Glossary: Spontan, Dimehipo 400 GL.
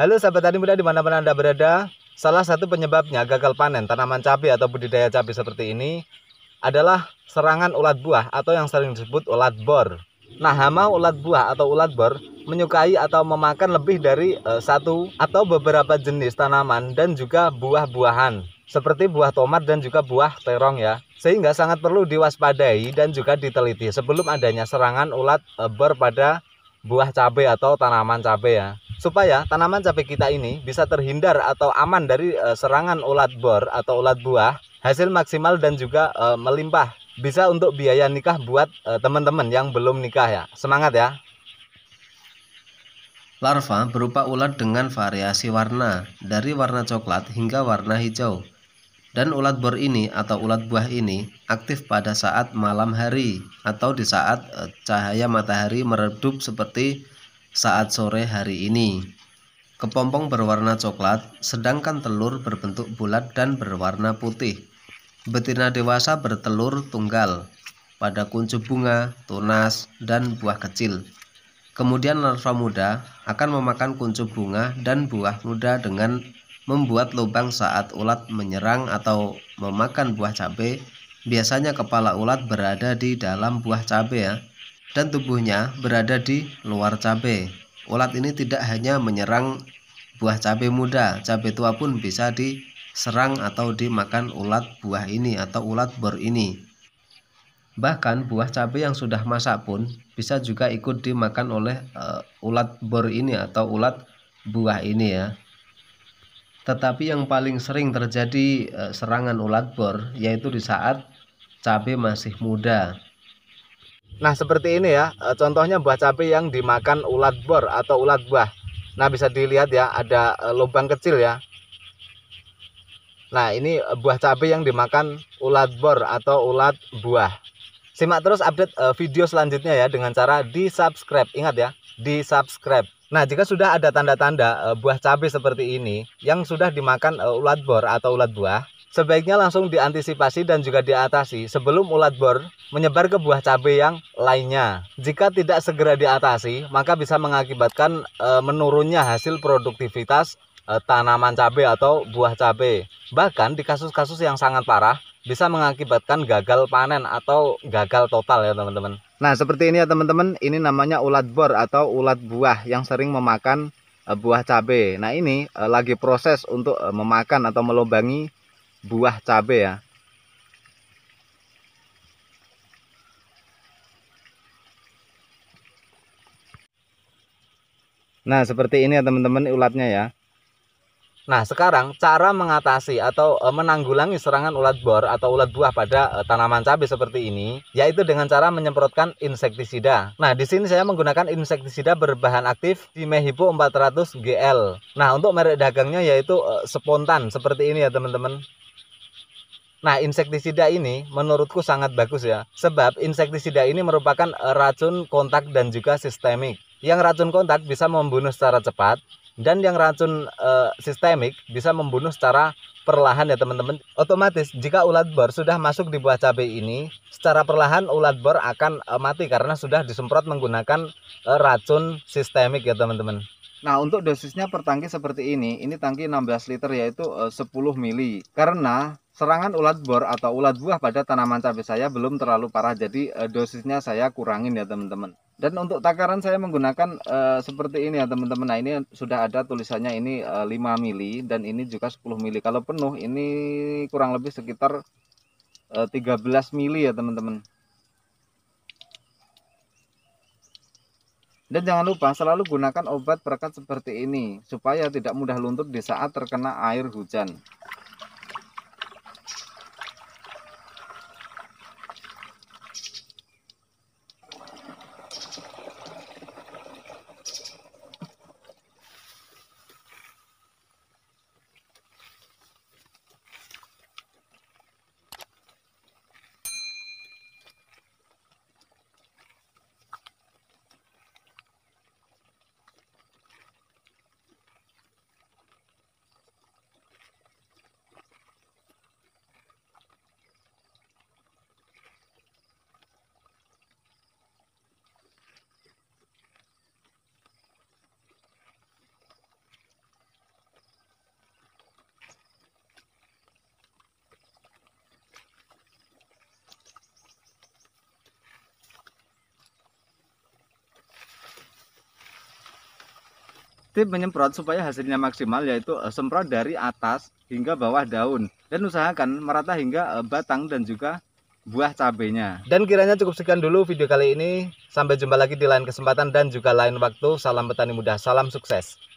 Halo sahabat tani muda dimanapun Anda berada, salah satu penyebabnya gagal panen tanaman cabai atau budidaya cabai seperti ini adalah serangan ulat buah atau yang sering disebut ulat bor. Nah, hama ulat buah atau ulat bor menyukai atau memakan lebih dari satu atau beberapa jenis tanaman dan juga buah-buahan seperti buah tomat dan juga buah terong ya. Sehingga sangat perlu diwaspadai dan juga diteliti sebelum adanya serangan ulat bor pada buah cabai atau tanaman cabai ya, supaya tanaman cabai kita ini bisa terhindar atau aman dari serangan ulat bor atau ulat buah. Hasil maksimal dan juga melimpah, bisa untuk biaya nikah buat teman-teman yang belum nikah ya. Semangat ya. Larva berupa ulat dengan variasi warna, dari warna coklat hingga warna hijau. Dan ulat bor ini atau ulat buah ini aktif pada saat malam hari atau di saat cahaya matahari meredup seperti saat sore hari ini. Kepompong berwarna coklat, sedangkan telur berbentuk bulat dan berwarna putih. Betina dewasa bertelur tunggal pada kuncup bunga, tunas, dan buah kecil. Kemudian larva muda akan memakan kuncup bunga dan buah muda dengan membuat lubang saat ulat menyerang atau memakan buah cabai. Biasanya kepala ulat berada di dalam buah cabai ya, dan tubuhnya berada di luar cabai. Ulat ini tidak hanya menyerang buah cabai muda, cabai tua pun bisa diserang atau dimakan ulat buah ini atau ulat bor ini. Bahkan buah cabai yang sudah masak pun bisa juga ikut dimakan oleh ulat bor ini atau ulat buah ini ya. Tetapi yang paling sering terjadi serangan ulat bor yaitu di saat cabai masih muda. Nah seperti ini ya, contohnya buah cabai yang dimakan ulat bor atau ulat buah. Nah bisa dilihat ya, ada lubang kecil ya. Nah ini buah cabai yang dimakan ulat bor atau ulat buah. Simak terus update video selanjutnya ya dengan cara di-subscribe. Ingat ya, di-subscribe. Nah, jika sudah ada tanda-tanda buah cabai seperti ini yang sudah dimakan ulat bor atau ulat buah, sebaiknya langsung diantisipasi dan juga diatasi sebelum ulat bor menyebar ke buah cabai yang lainnya. Jika tidak segera diatasi, maka bisa mengakibatkan menurunnya hasil produktivitas tanaman cabai atau buah cabai. Bahkan di kasus-kasus yang sangat parah, bisa mengakibatkan gagal panen atau gagal total ya teman-teman. Nah seperti ini ya teman-teman, ini namanya ulat bor atau ulat buah yang sering memakan buah cabai. Nah ini lagi proses untuk memakan atau melubangi buah cabai ya. Nah seperti ini ya teman-teman ulatnya ya. Nah sekarang cara mengatasi atau menanggulangi serangan ulat bor atau ulat buah pada tanaman cabai seperti ini yaitu dengan cara menyemprotkan insektisida. Nah di sini saya menggunakan insektisida berbahan aktif Dimehipo 400 GL. Nah untuk merek dagangnya yaitu Spontan seperti ini ya teman-teman. Nah insektisida ini menurutku sangat bagus ya, sebab insektisida ini merupakan racun kontak dan juga sistemik. Yang racun kontak bisa membunuh secara cepat, dan yang racun sistemik bisa membunuh secara perlahan ya teman-teman. Otomatis jika ulat bor sudah masuk di buah cabai ini, secara perlahan ulat bor akan mati karena sudah disemprot menggunakan racun sistemik ya teman-teman. Nah untuk dosisnya per tangki seperti ini tangki 16 liter yaitu 10 mili. Karena serangan ulat bor atau ulat buah pada tanaman cabai saya belum terlalu parah, jadi dosisnya saya kurangin ya teman-teman. Dan untuk takaran saya menggunakan seperti ini ya teman-teman. Nah ini sudah ada tulisannya ini 5 mili dan ini juga 10 mili. Kalau penuh ini kurang lebih sekitar 13 mili ya teman-teman. Dan jangan lupa selalu gunakan obat perekat seperti ini supaya tidak mudah luntur di saat terkena air hujan. Tip menyemprot supaya hasilnya maksimal yaitu semprot dari atas hingga bawah daun dan usahakan merata hingga batang dan juga buah cabenya. Dan kiranya cukup sekian dulu video kali ini. Sampai jumpa lagi di lain kesempatan dan juga lain waktu. Salam petani muda, salam sukses.